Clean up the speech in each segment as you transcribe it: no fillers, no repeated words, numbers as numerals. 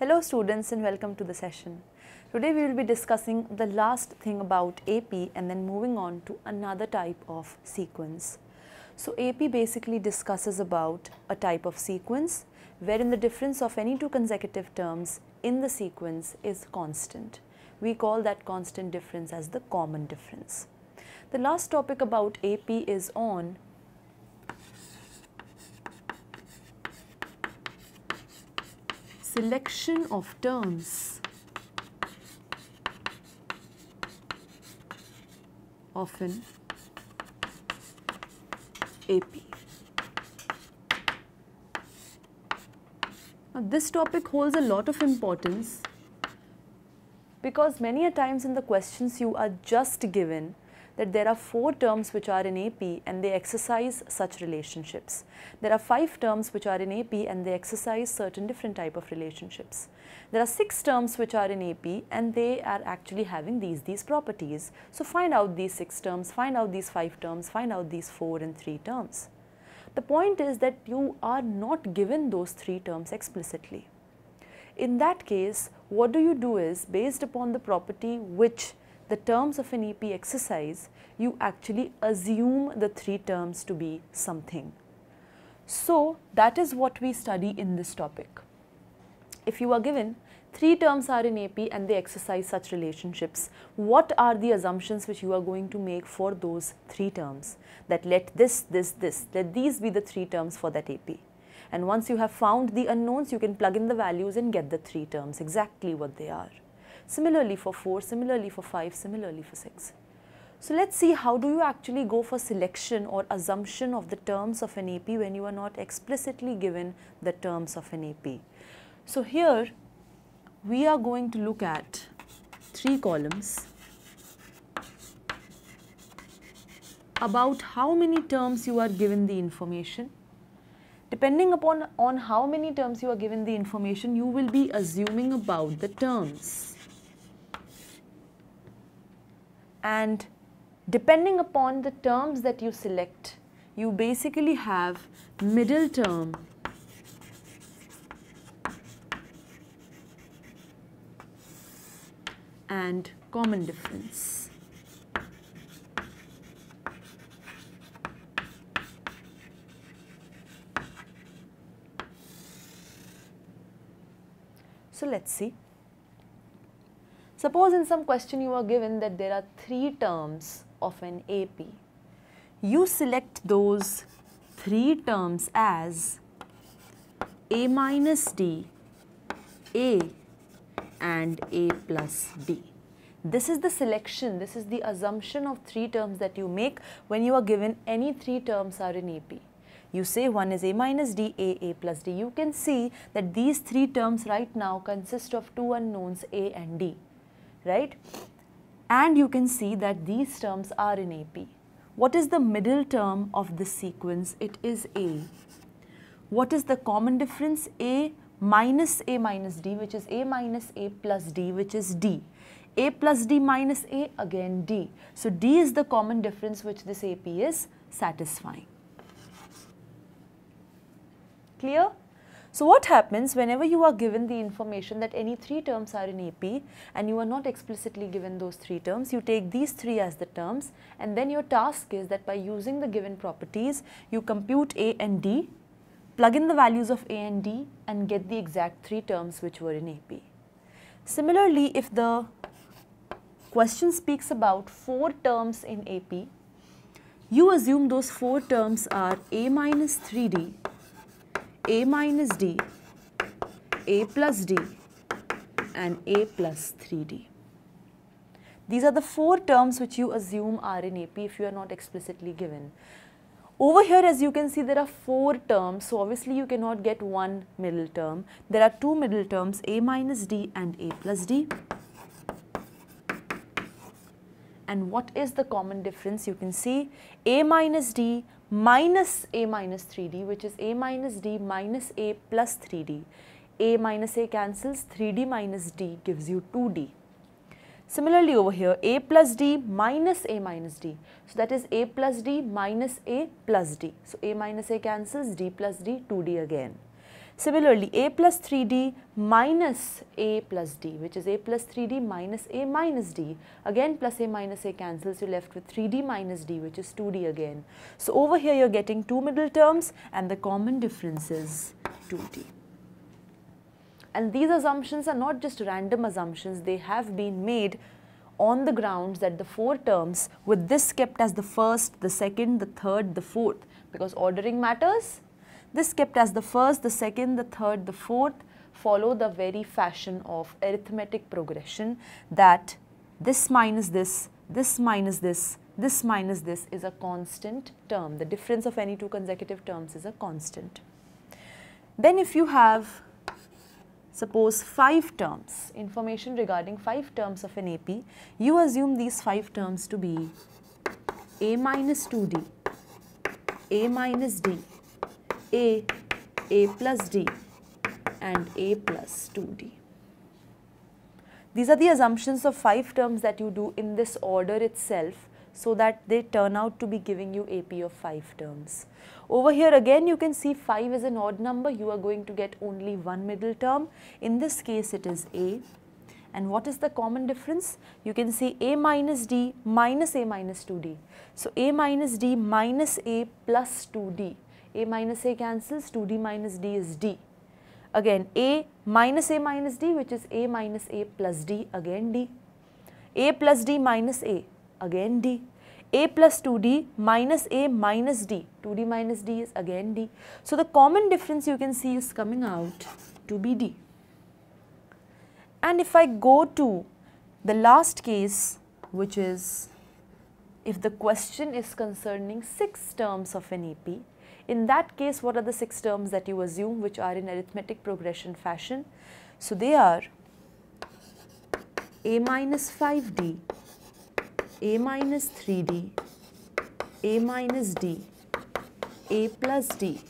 Hello students and welcome to the session. Today we will be discussing the last thing about AP and then moving on to another type of sequence. So AP basically discusses about a type of sequence wherein the difference of any two consecutive terms in the sequence is constant. We call that constant difference as the common difference. The last topic about AP is on selection of terms of an AP. Now, this topic holds a lot of importance because many a times in the questions you are just given that there are 4 terms which are in AP and they exercise such relationships. There are 5 terms which are in AP and they exercise certain different type of relationships. There are 6 terms which are in AP and they are actually having these properties. So find out these 6 terms, find out these 5 terms, find out these 4 and 3 terms. The point is that you are not given those 3 terms explicitly. In that case, what do you do is, based upon the property which the terms of an AP exercise, you actually assume the 3 terms to be something. So that is what we study in this topic. If you are given 3 terms are in AP and they exercise such relationships, what are the assumptions which you are going to make for those 3 terms? That let these be the 3 terms for that AP. And once you have found the unknowns, you can plug in the values and get the 3 terms, exactly what they are. Similarly for 4, similarly for 5, similarly for 6. So let's see, how do you actually go for selection or assumption of the terms of an AP when you are not explicitly given the terms of an AP. So here we are going to look at 3 columns about how many terms you are given the information. Depending upon on how many terms you are given the information, you will be assuming about the terms. And depending upon the terms that you select, you basically have middle term and common difference. So let's see. Suppose in some question you are given that there are 3 terms of an AP. You select those 3 terms as A minus D, A and A plus D. This is the selection, this is the assumption of 3 terms that you make when you are given any 3 terms are in AP. You say one is A minus D, A plus D. You can see that these 3 terms right now consist of 2 unknowns, A and D. Right? And you can see that these terms are in AP. What is the middle term of this sequence? It is A. What is the common difference? A minus D, which is A minus A plus D, which is D. A plus D minus A, again D. So D is the common difference which this AP is satisfying. Clear? So what happens whenever you are given the information that any 3 terms are in AP and you are not explicitly given those 3 terms, you take these 3 as the terms, and then your task is that by using the given properties, you compute A and D, plug in the values of A and D and get the exact 3 terms which were in AP. Similarly, if the question speaks about 4 terms in AP, you assume those 4 terms are A minus 3D, A minus D, A plus D and A plus 3D. These are the 4 terms which you assume are in AP if you are not explicitly given. Over here, as you can see, there are 4 terms, so obviously you cannot get one middle term. There are 2 middle terms, A minus D and A plus D. And what is the common difference? You can see A minus D minus A minus 3D, which is A minus D minus A plus 3D. A minus A cancels, 3D minus D gives you 2D. Similarly over here, A plus D minus A minus D. So that is A plus D minus A plus D. So A minus A cancels, D plus D, 2D again. Similarly, a plus 3d minus a plus d, which is a plus 3d minus a minus d. Again, plus a minus a cancels, you're left with 3d minus d, which is 2d again. So over here you're getting two middle terms and the common difference is 2d. And these assumptions are not just random assumptions, they have been made on the grounds that the four terms with this kept as the first, the second, the third, the fourth, because ordering matters. This kept as the first, the second, the third, the fourth follow the very fashion of arithmetic progression, that this minus this, this minus this, this minus this is a constant term. The difference of any two consecutive terms is a constant. Then if you have, suppose, 5 terms, information regarding 5 terms of an AP, you assume these 5 terms to be a minus 2d, a minus d, a plus d and a plus 2d. These are the assumptions of 5 terms that you do in this order itself, so that they turn out to be giving you AP of 5 terms. Over here again you can see 5 is an odd number, you are going to get only one middle term. In this case it is A, and what is the common difference? You can see A minus D minus A minus 2D. So A minus D minus A plus 2D. A minus A cancels, 2D minus D is D. Again A minus D, which is A minus A plus D, again D. A plus D minus A, again D. A plus 2D minus A minus D, 2D minus D is again D. So the common difference you can see is coming out to be D. And if I go to the last case, which is if the question is concerning 6 terms of an AP, in that case what are the 6 terms that you assume which are in arithmetic progression fashion? So they are A minus 5D, a minus 3d, a minus d, a plus d,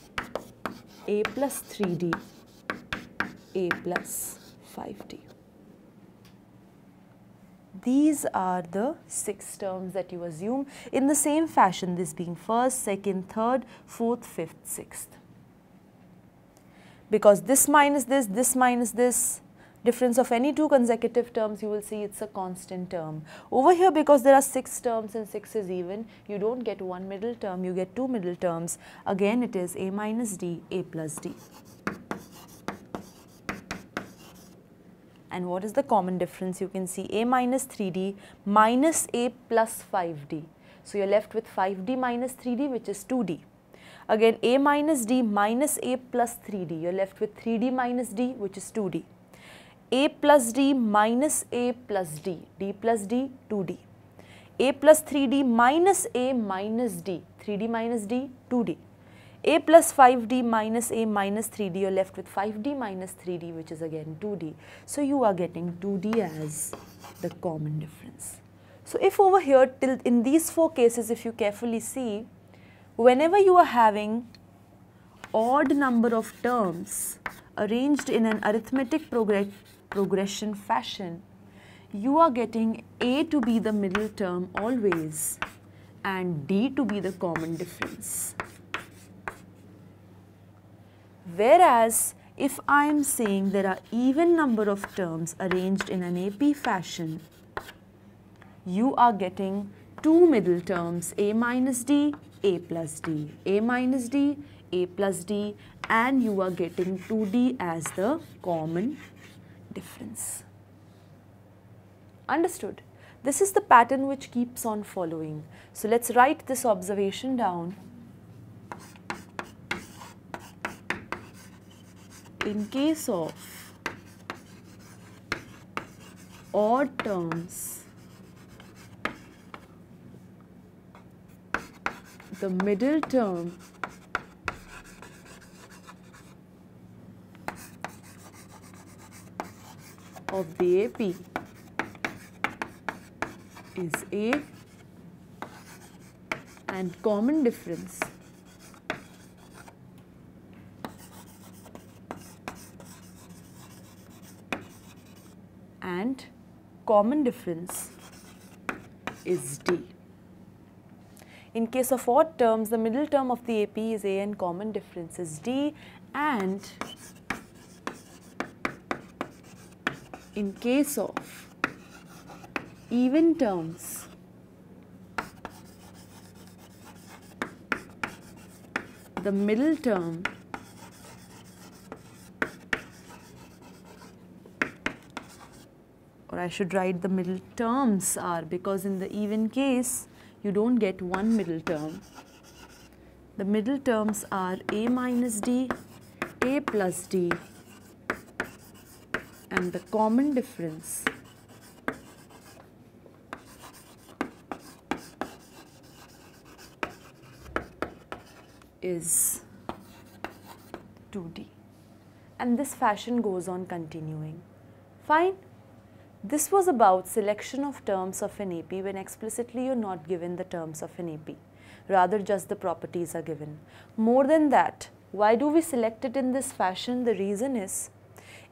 a plus 3d, a plus 5d. These are the 6 terms that you assume in the same fashion, this being first, second, third, fourth, fifth, sixth. Because this minus this, difference of any two consecutive terms, you will see it's a constant term. Over here, because there are 6 terms and 6 is even, you don't get one middle term, you get two middle terms. Again, it is a minus d, a plus d. And what is the common difference? You can see a minus 3d minus a plus 5d. So, you are left with 5d minus 3d, which is 2d. Again, a minus d minus a plus 3d. You are left with 3d minus d, which is 2d. A plus d minus a plus d, d plus d, 2d. A plus 3d minus a minus d, 3d minus d, 2d. A plus 5d minus a minus 3d, you're left with 5d minus 3d, which is again 2d. So you are getting 2d as the common difference. So if over here, till in these 4 cases, if you carefully see, whenever you are having odd number of terms arranged in an arithmetic progression fashion, you are getting A to be the middle term always and D to be the common difference. Whereas if I am saying there are even number of terms arranged in an AP fashion, you are getting two middle terms, A minus D, A plus D, A minus D, A plus D, and you are getting 2D as the common difference. Understood? This is the pattern which keeps on following. So let's write this observation down. In case of odd terms, the middle term of the AP is A and common difference is D. In case of odd terms, the middle term of the AP is A and common difference is D, and in case of even terms, the middle term or I should write the middle terms are, because in the even case you don't get one middle term. The middle terms are a minus d, a plus d, and the common difference is 2d, and this fashion goes on continuing. Fine. This was about selection of terms of an AP when explicitly you are not given the terms of an AP, rather just the properties are given. More than that, why do we select it in this fashion? The reason is,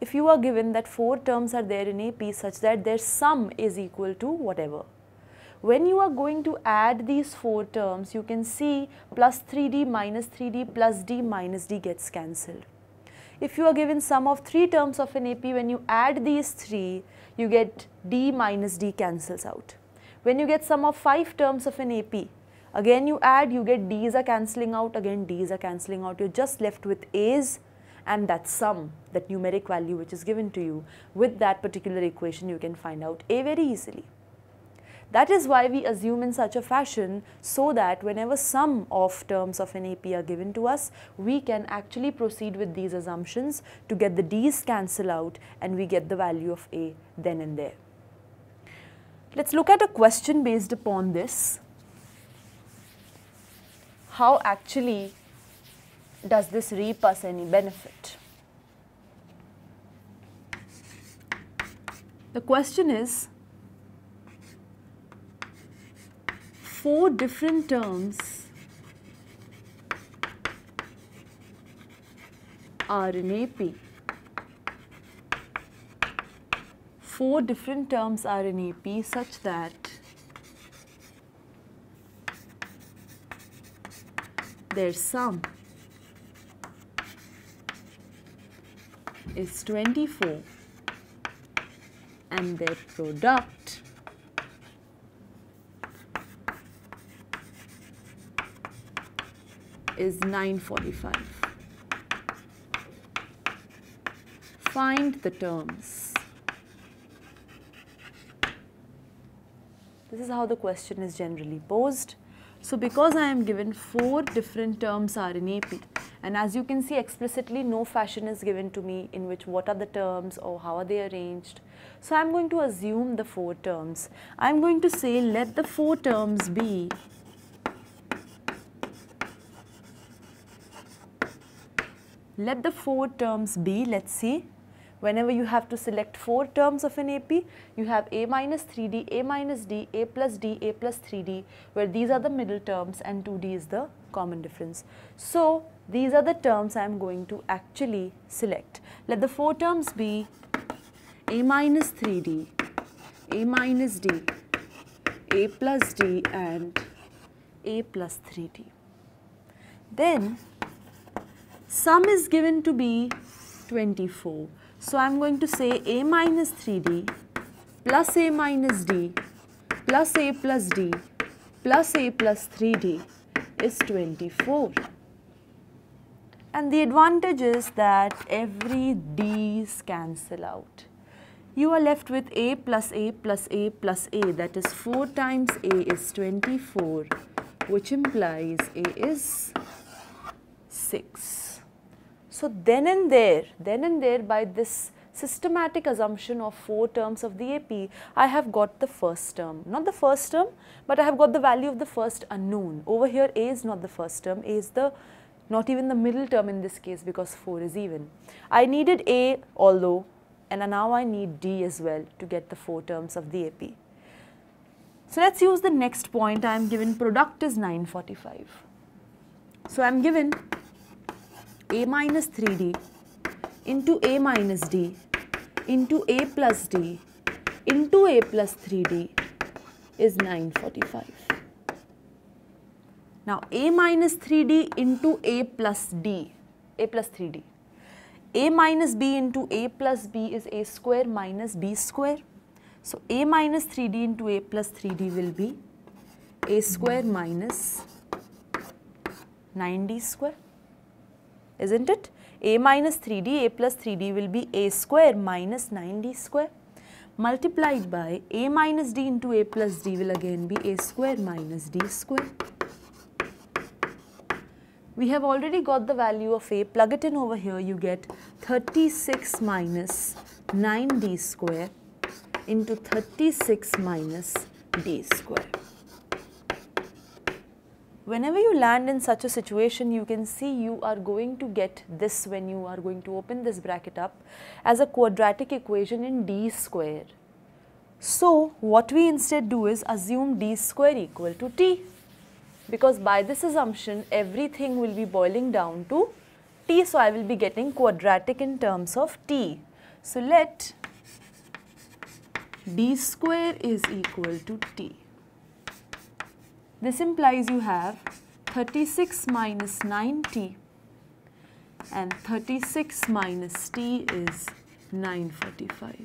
if you are given that 4 terms are there in AP such that their sum is equal to whatever, when you are going to add these 4 terms, you can see plus 3d minus 3d plus d minus d gets cancelled. If you are given sum of 3 terms of an AP, when you add these 3, you get d minus d cancels out. When you get sum of 5 terms of an AP, again you add, you get d's are cancelling out, again d's are cancelling out. You are just left with a's and that sum, that numeric value which is given to you. With that particular equation you can find out a very easily. That is why we assume in such a fashion, so that whenever sum of terms of an AP are given to us, we can actually proceed with these assumptions to get the d's cancel out and we get the value of a then and there. Let's look at a question based upon this. How actually does this reap us any benefit? The question is, 4 different terms are in AP. 4 different terms are in AP such that their sum is 24 and their product is 945. Find the terms. This is how the question is generally posed. So because I am given 4 different terms are in AP, and as you can see explicitly no fashion is given to me in which what are the terms or how are they arranged. So I am going to assume the 4 terms. I am going to say let the 4 terms be let's see, whenever you have to select 4 terms of an AP, you have a minus 3d, a minus d, a plus d, a plus 3d, where these are the middle terms and 2d is the common difference. So these are the terms I am going to actually select. Let the 4 terms be a minus 3d, a minus d, a plus d, and a plus 3d. Then sum is given to be 24. So I am going to say a minus 3d plus a minus d plus a plus d plus a plus 3d is 24. And the advantage is that every d's cancel out. You are left with a plus a plus a plus a, that is 4 times a is 24, which implies a is 6. So then and there, by this systematic assumption of 4 terms of the AP, I have got the first term. Not the first term, but I have got the value of the first unknown. Over here A is not the first term, A is the not even the middle term in this case because 4 is even. I needed A although, and now I need D as well to get the 4 terms of the AP. So let's use the next point. I am given product is 945. So I am given a minus 3d into a minus d into a plus d into a plus 3d is 945. Now a minus 3d into a plus 3d. a minus b into a plus b is a square minus b square. So, a minus 3d into a plus 3d will be a square minus 9d square, isn't it? A minus 3d, a plus 3d will be a square minus 9d square multiplied by a minus d into a plus d will again be a square minus d square. We have already got the value of a, plug it in over here, you get 36 minus 9d square into 36 minus d square. Whenever you land in such a situation, you can see you are going to get this when you are going to open this bracket up as a quadratic equation in d square. So, what we instead do is assume d square equal to t, because by this assumption everything will be boiling down to t. So, I will be getting quadratic in terms of t. So, let d square is equal to t. This implies you have 36 minus 9t and 36 minus t is 945.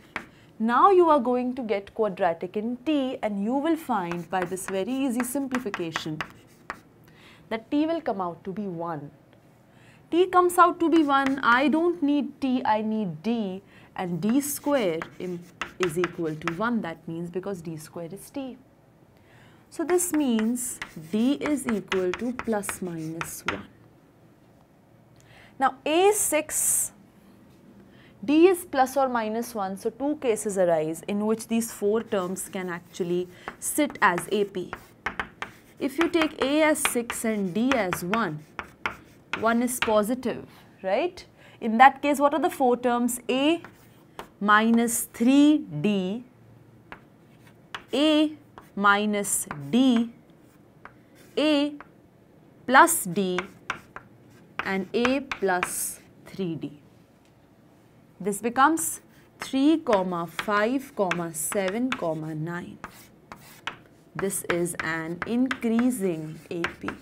Now you are going to get quadratic in t, and you will find by this very easy simplification that t will come out to be 1. T comes out to be 1, I don't need t, I need d, and d square is equal to 1, that means because d square is t. So, this means d is equal to plus minus 1. Now, a is 6, d is plus or minus 1, so two cases arise in which these four terms can actually sit as AP. If you take a as 6 and d as 1, 1 is positive, right? In that case, what are the four terms? A minus 3d, a minus d, a plus d, and a plus 3d. This becomes 3, 5, 7, 9. This is an increasing AP.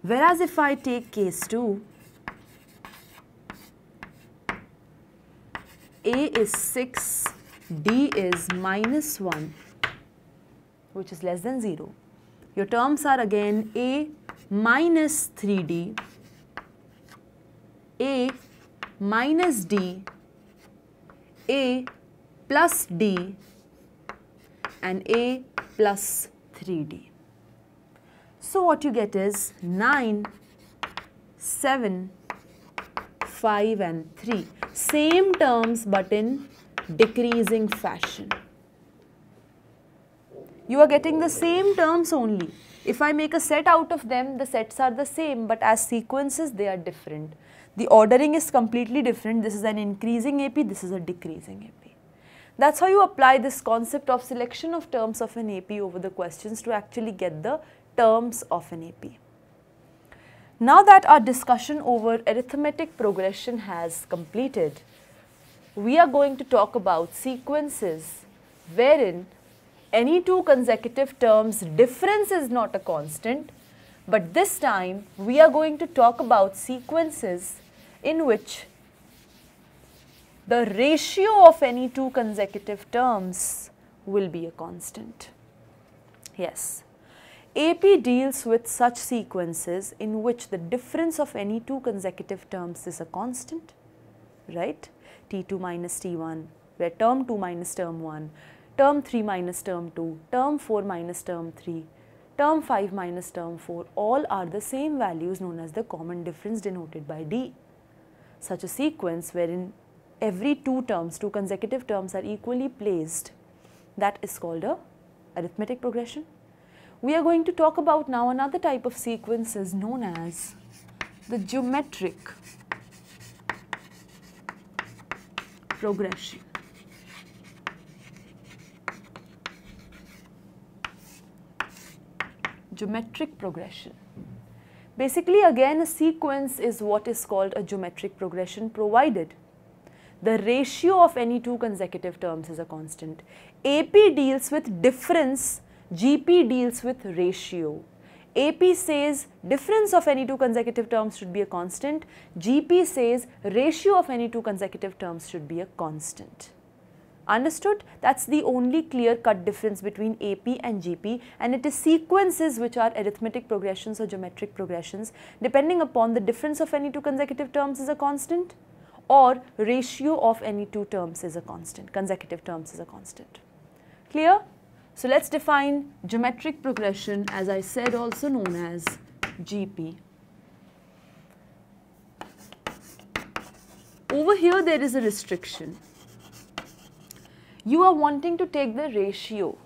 Whereas if I take case 2, a is 6, d is minus 1, which is less than 0. Your terms are again a minus 3d, a minus d, a plus d, and a plus 3d. So what you get is 9, 7, 5 and 3. Same terms but in decreasing fashion. You are getting the same terms only. If I make a set out of them, the sets are the same, but as sequences they are different. The ordering is completely different. This is an increasing AP, this is a decreasing AP. That's how you apply this concept of selection of terms of an AP over the questions to actually get the terms of an AP. Now that our discussion over arithmetic progression has completed, we are going to talk about sequences wherein any two consecutive terms difference is not a constant, but this time we are going to talk about sequences in which the ratio of any two consecutive terms will be a constant. Yes, AP deals with such sequences in which the difference of any two consecutive terms is a constant, right? T2 minus T1, where term 2 minus term 1, term 3 minus term 2, term 4 minus term 3, term 5 minus term 4, all are the same values known as the common difference denoted by D. Such a sequence wherein every two consecutive terms are equally placed, that is called a arithmetic progression. We are going to talk about now another type of sequences known as the geometric progression. Geometric progression. Basically, again, a sequence is what is called a geometric progression provided the ratio of any two consecutive terms is a constant. AP deals with difference, GP deals with ratio. AP says difference of any two consecutive terms should be a constant. GP says ratio of any two consecutive terms should be a constant. Understood? That's the only clear-cut difference between AP and GP, and it is sequences which are arithmetic progressions or geometric progressions depending upon the difference of any two consecutive terms is a constant or ratio of any two terms is a constant, consecutive terms is a constant. Clear? So let's define geometric progression, as I said, also known as GP. Over here there is a restriction. You are wanting to take the ratio,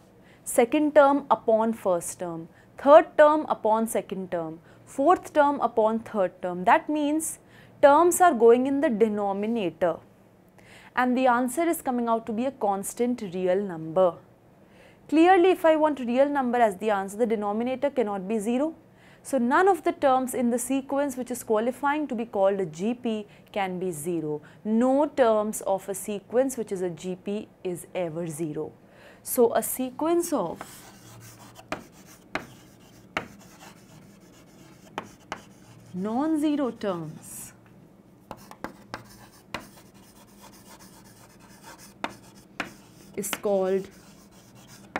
second term upon first term, third term upon second term, fourth term upon third term. That means terms are going in the denominator and the answer is coming out to be a constant real number. Clearly, if I want real number as the answer, the denominator cannot be 0. So none of the terms in the sequence which is qualifying to be called a GP can be 0. No terms of a sequence which is a GP is ever 0. So a sequence of non-zero terms is called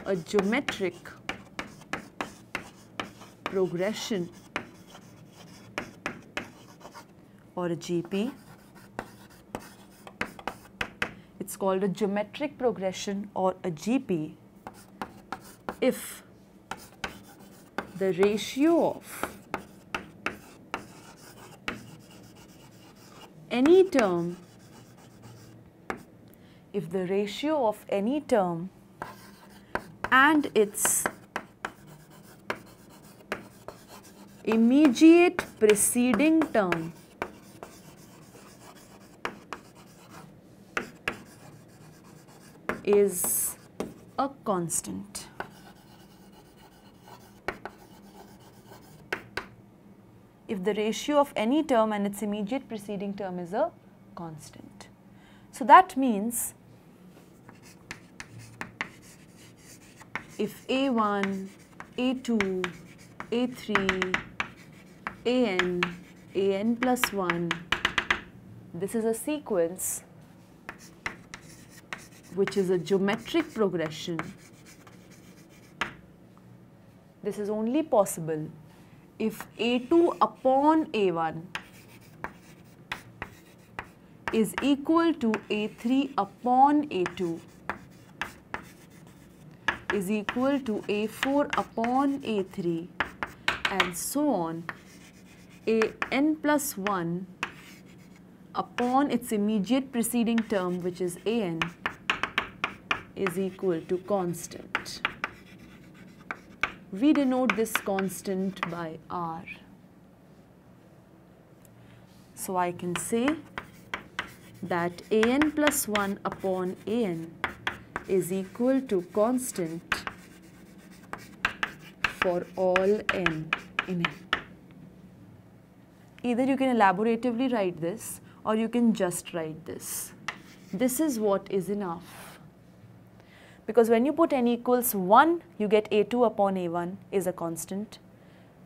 a geometric progression or a GP. It's called a geometric progression or a GP if the ratio of any term, if the ratio of any term and its immediate preceding term is a constant. If the ratio of any term and its immediate preceding term is a constant. So that means if A1, A2, A3, An, An plus 1, this is a sequence which is a geometric progression. This is only possible if A2 upon A1 is equal to A3 upon A2 is equal to A4 upon A3 and so on. An plus 1 upon its immediate preceding term, which is An, is equal to constant. We denote this constant by R. So I can say that An plus 1 upon An is equal to constant for all n in it. Either you can elaboratively write this or you can just write this. This is what is enough. Because when you put n equals 1, you get A2 upon A1 is a constant.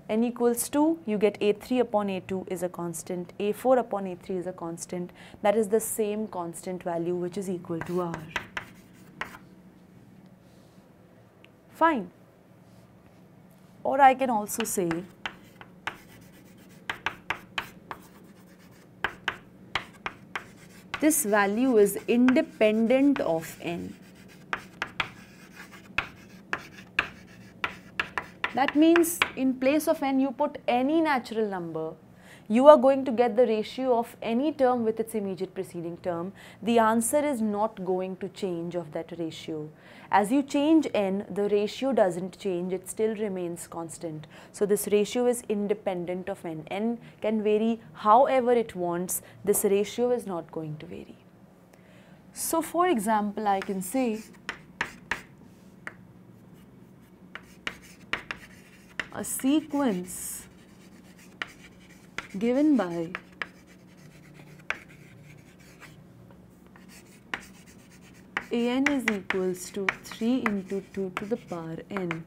n equals 2, you get A3 upon A2 is a constant. A4 upon A3 is a constant. That is the same constant value which is equal to R. Fine. Or I can also say this value is independent of n. That means in place of n you put any natural number. You are going to get the ratio of any term with its immediate preceding term. The answer is not going to change of that ratio. As you change n, the ratio doesn't change, it still remains constant. So this ratio is independent of n. N can vary however it wants, this ratio is not going to vary. So for example, I can say a sequence given by An is equals to 3 into 2 to the power n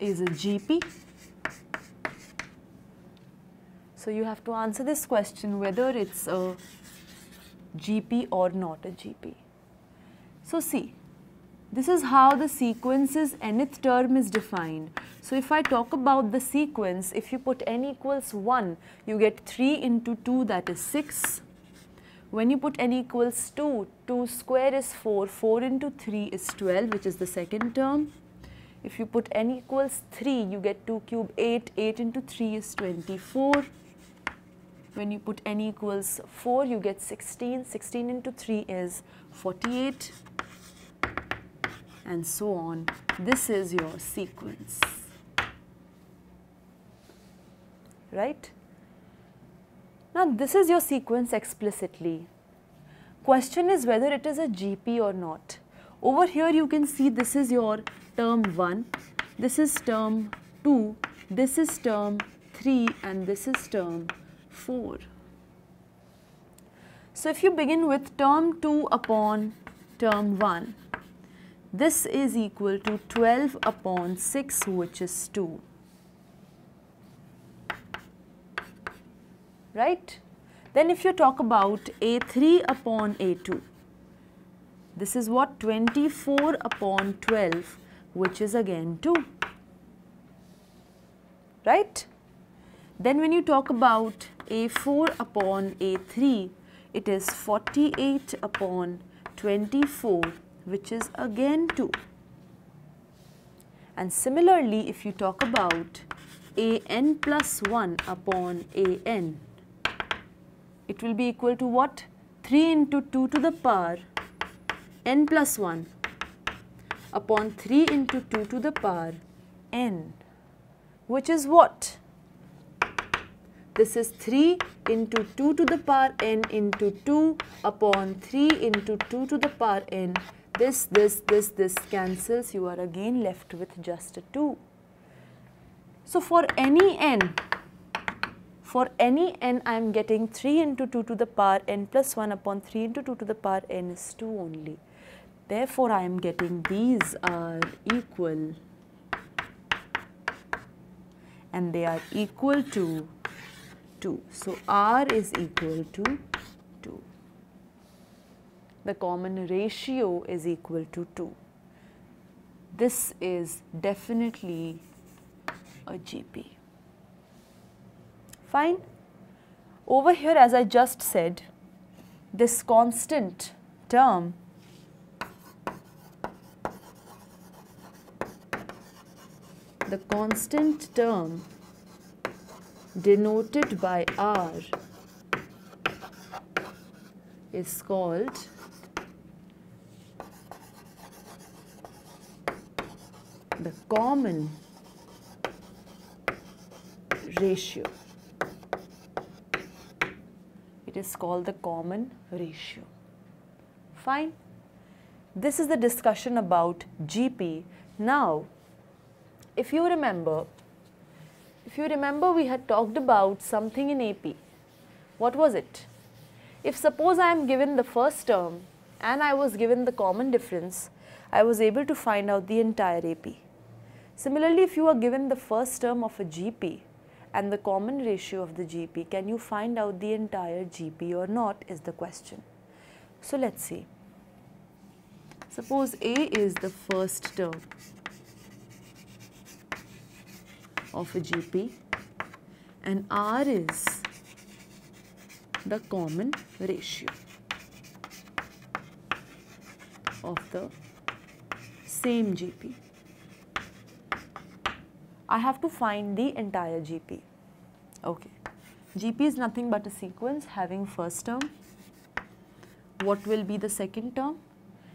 is GP. So you have to answer this question whether it's a GP or not a GP. So see, this is how the sequence's nth term is defined. So if I talk about the sequence, if you put n equals 1, you get 3 into 2, that is 6. When you put n equals 2, 2 square is 4, 4 into 3 is 12, which is the second term. If you put n equals 3, you get 2 cube 8, 8 into 3 is 24. When you put n equals 4, you get 16, 16 into 3 is 48. And so on. This is your sequence, right? Now this is your sequence explicitly. Question is whether it is a GP or not. Over here you can see this is your term 1, this is term 2, this is term 3 and this is term 4. So if you begin with term 2 upon term 1, this is equal to 12 upon 6, which is 2, right? Then if you talk about A3 upon A2, this is what? 24 upon 12, which is again 2, right? Then when you talk about A4 upon A3, it is 48 upon 24. Which is again 2. And similarly, if you talk about an plus 1 upon an, it will be equal to what? 3 into 2 to the power n plus 1 upon 3 into 2 to the power n, which is what? This is 3 into 2 to the power n into 2 upon 3 into 2 to the power n. This cancels, you are again left with just a 2. So for any n I am getting 3 into 2 to the power n plus 1 upon 3 into 2 to the power n is 2 only. Therefore, I am getting these are equal, and they are equal to 2. So R is equal to 2. The common ratio is equal to 2. This is definitely a GP. Fine. Over here, as I just said, this constant term denoted by R is called the common ratio. It is called the common ratio. Fine. This is the discussion about GP. Now, if you remember, we had talked about something in AP. What was it? If suppose I am given the first term and I was given the common difference, I was able to find out the entire AP. Similarly, if you are given the first term of a GP and the common ratio of the GP, can you find out the entire GP or not is the question. So let's see. Suppose A is the first term of a GP and R is the common ratio of the same GP. I have to find the entire GP. Okay. GP is nothing but a sequence having first term. What will be the second term?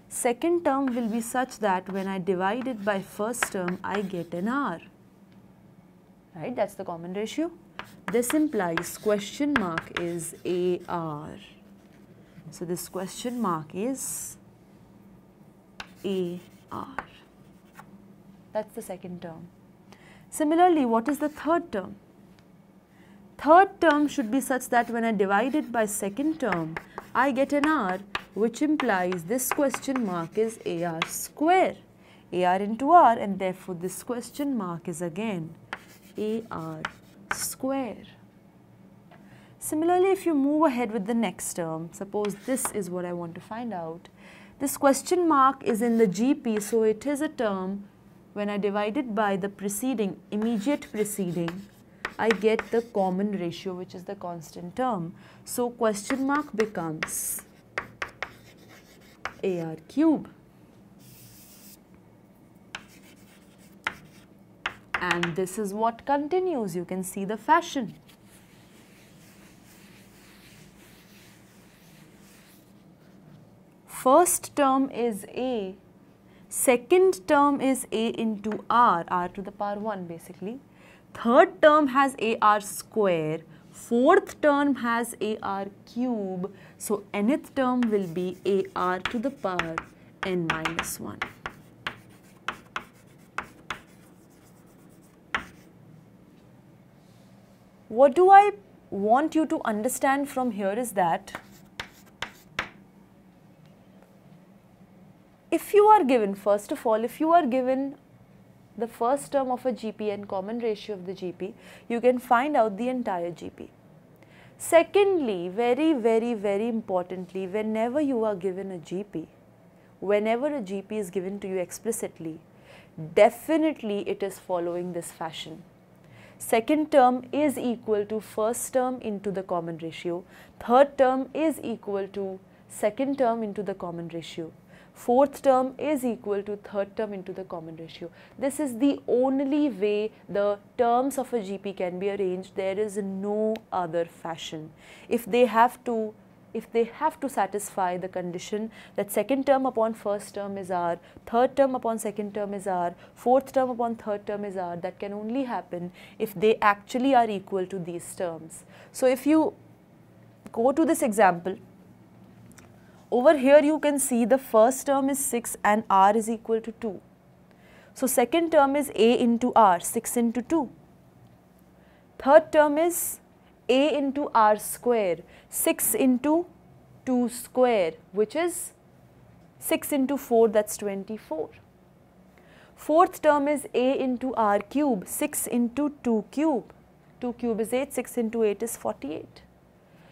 Second term will be such that when I divide it by first term, I get an R. Right? That's the common ratio. This implies question mark is AR. So this question mark is AR. That's the second term. Similarly, what is the third term? Third term should be such that when I divide it by second term, I get an R, which implies this question mark is AR square. AR into R, and therefore this question mark is again AR square. Similarly, if you move ahead with the next term, suppose this is what I want to find out. This question mark is in the GP, so it is a term when I divide it by the preceding, immediate preceding, I get the common ratio, which is the constant term. So question mark becomes AR cube. And this is what continues. You can see the fashion. First term is A, second term is A into R, R to the power 1 basically. Third term has AR square, fourth term has AR cube, so nth term will be AR to the power n minus 1. What do I want you to understand from here is that if you are given, first of all, if you are given the first term of a GP and common ratio of the GP, you can find out the entire GP. Secondly, very importantly, whenever you are given a GP, whenever a GP is given to you explicitly, definitely it is following this fashion. Second term is equal to first term into the common ratio. Third term is equal to second term into the common ratio. Fourth term is equal to third term into the common ratio. This is the only way the terms of a GP can be arranged. There is no other fashion. If they have to satisfy the condition that second term upon first term is R, third term upon second term is R, fourth term upon third term is R, that can only happen if they actually are equal to these terms. So if you go to this example, over here you can see the first term is 6 and R is equal to 2. So second term is A into R, 6 into 2. Third term is A into R square, 6 into 2 square, which is 6 into 4, that's 24. Fourth term is A into R cube, 6 into 2 cube. 2 cube is 8, 6 into 8 is 48.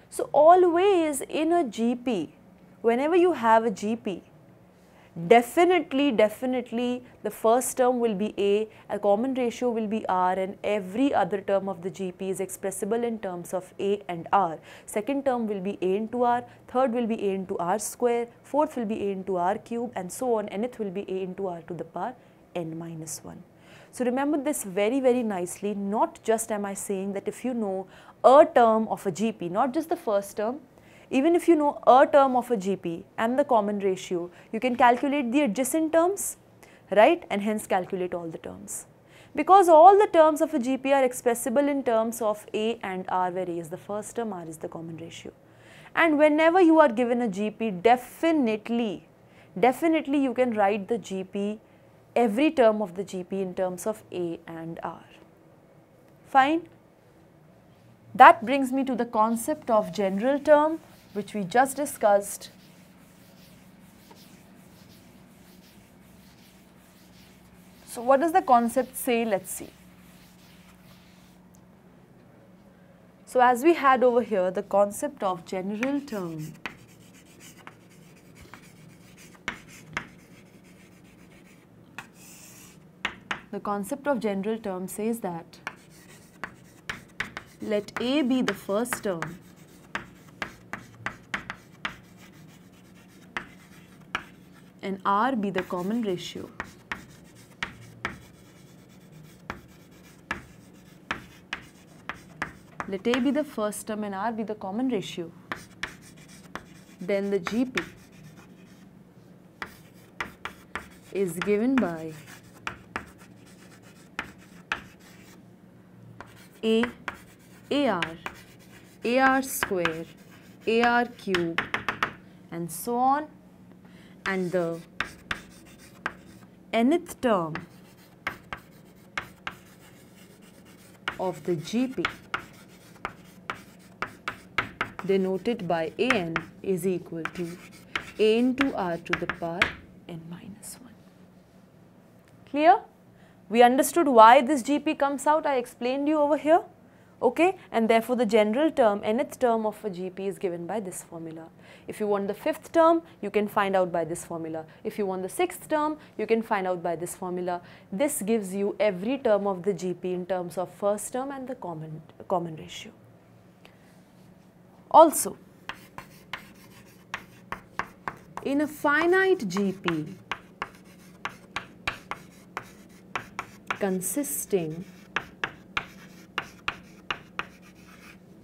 So always in a GP, whenever you have a GP, definitely the first term will be a common ratio will be R, and every other term of the GP is expressible in terms of A and R. Second term will be A into R, third will be A into R square, fourth will be A into R cube, and so on. Nth will be A into R to the power n minus 1. So remember this very nicely. Not just am I saying that if you know a term of a GP, not just the first term, even if you know a term of a GP and the common ratio, you can calculate the adjacent terms, right? And hence calculate all the terms. Because all the terms of a GP are expressible in terms of A and R, where A is the first term, R is the common ratio. And whenever you are given a GP, definitely you can write the GP, every term of the GP in terms of A and R. Fine? That brings me to the concept of general term, which we just discussed. So what does the concept say? Let's see. So as we had over here, the concept of general term says that let A be the first term and R be the common ratio. Let A be the first term and R be the common ratio. Then the GP is given by AR, AR square, AR cube, and so on, and the nth term of the GP denoted by AN is equal to A into R to the power n minus 1. Clear? We understood why this GP comes out, I explained you over here. Okay, and therefore the general term, nth term of a GP is given by this formula. If you want the fifth term, you can find out by this formula. If you want the sixth term, you can find out by this formula. This gives you every term of the GP in terms of first term and the common ratio. Also, in a finite GP consisting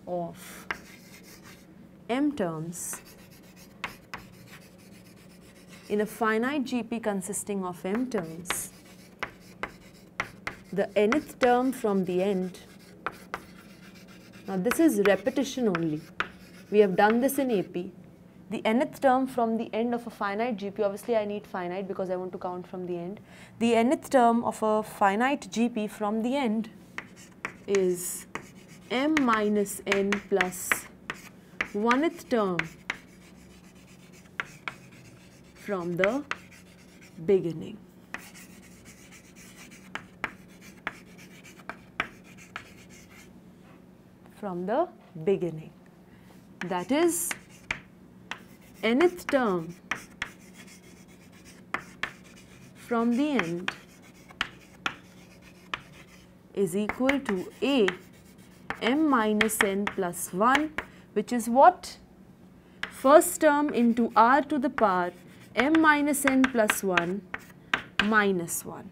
of m terms, in a finite GP consisting of m terms, the nth term from the end, now this is repetition only, we have done this in AP, the nth term from the end of a finite GP, obviously I need finite because I want to count from the end, the nth term of a finite GP from the end is m minus n plus 1th term from the beginning. From the beginning. That is nth term from the end is equal to a m minus n plus 1, which is what? First term into r to the power m minus n plus 1 minus 1,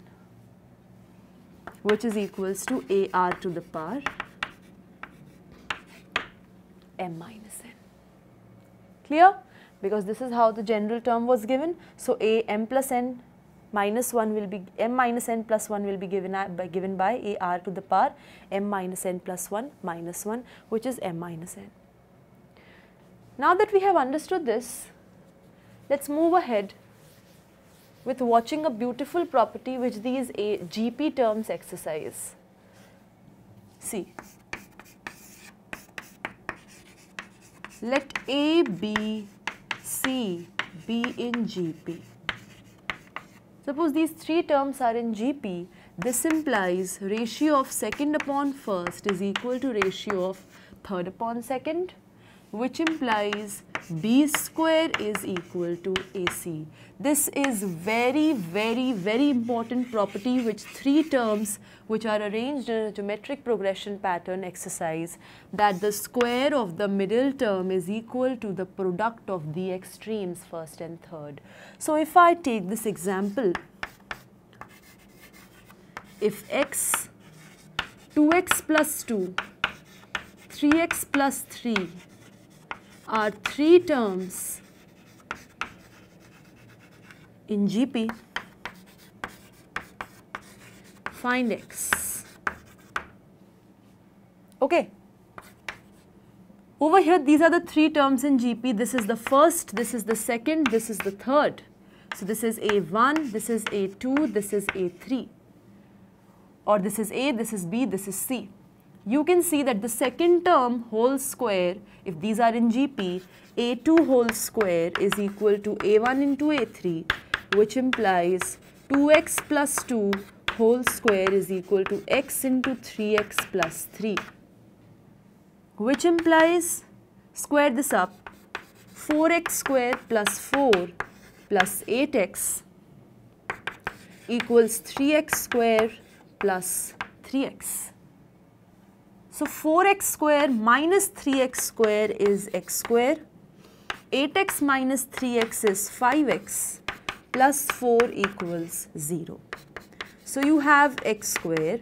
which is equals to a r to the power m minus n. Clear? Because this is how the general term was given. So a m plus n minus 1 will be, m minus n plus 1 will be given by a r to the power m minus n plus 1 minus 1, which is m minus n. Now that we have understood this, let's move ahead with watching a beautiful property which these GP terms exercise. See, let A, B, C be in GP. Suppose these three terms are in GP, this implies ratio of second upon first is equal to ratio of third upon second, which implies B square is equal to AC. This is very, very, very important property which three terms which are arranged in a geometric progression pattern exercise, that the square of the middle term is equal to the product of the extremes first and third. So if I take this example, if x, 2x plus 2, 3x plus 3 are three terms in GP, find x. Okay. Over here, these are the three terms in GP. This is the first, this is the second, this is the third. So this is A1, this is A2, this is A3. Or this is A, this is B, this is C. You can see that the second term whole square, if these are in GP, A2 whole square is equal to A1 into A3, which implies 2x plus 2 whole square is equal to x into 3x plus 3, which implies, square this up, 4x square plus 4 plus 8x equals 3x square plus 3x. So 4x square minus 3x square is x square, 8x minus 3x is 5x, plus 4 equals 0. So you have x square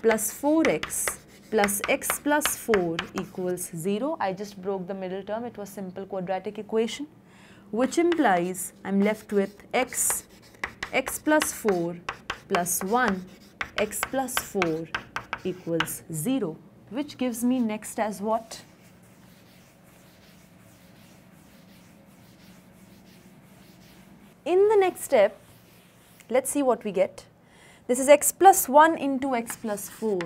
plus 4x plus x plus 4 equals 0. I just broke the middle term, it was simple quadratic equation, which implies I'm left with x, x plus 4 plus 1, x plus 4 equals 0. Which gives me next as what? In the next step, let's see what we get. This is x plus 1 into x plus 4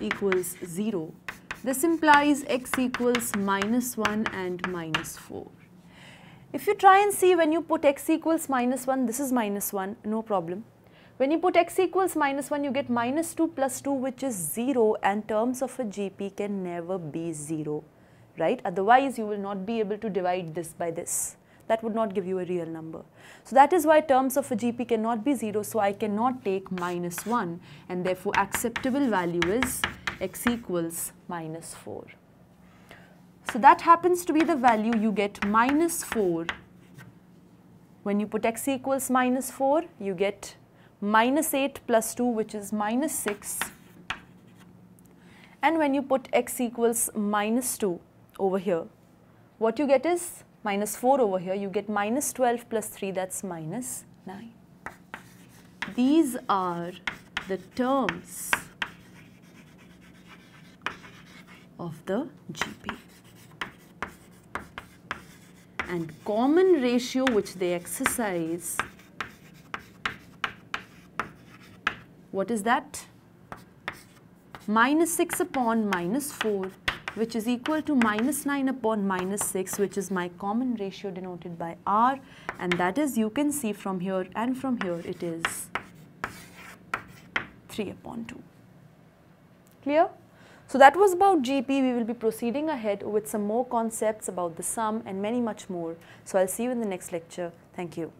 equals 0. This implies x equals minus 1 and minus 4. If you try and see, when you put x equals minus 1, this is minus 1, no problem. When you put x equals minus 1, you get minus 2 plus 2, which is 0, and terms of a GP can never be 0, right? Otherwise, you will not be able to divide this by this. That would not give you a real number. So that is why terms of a GP cannot be 0, so I cannot take minus 1, and therefore acceptable value is x equals minus 4. So that happens to be the value you get, minus 4. When you put x equals minus 4, you get minus 8 plus 2, which is minus 6. And when you put x equals minus 2 over here, what you get is minus 4 over here. You get minus 12 plus 3, that's minus 9. These are the terms of the GP. And common ratio which they exercise, what is that? Minus 6 upon minus 4, which is equal to minus 9 upon minus 6, which is my common ratio denoted by R, and that is, you can see from here and from here, it is 3 upon 2. Clear? So that was about GP. We will be proceeding ahead with some more concepts about the sum and many much more. So I'll see you in the next lecture. Thank you.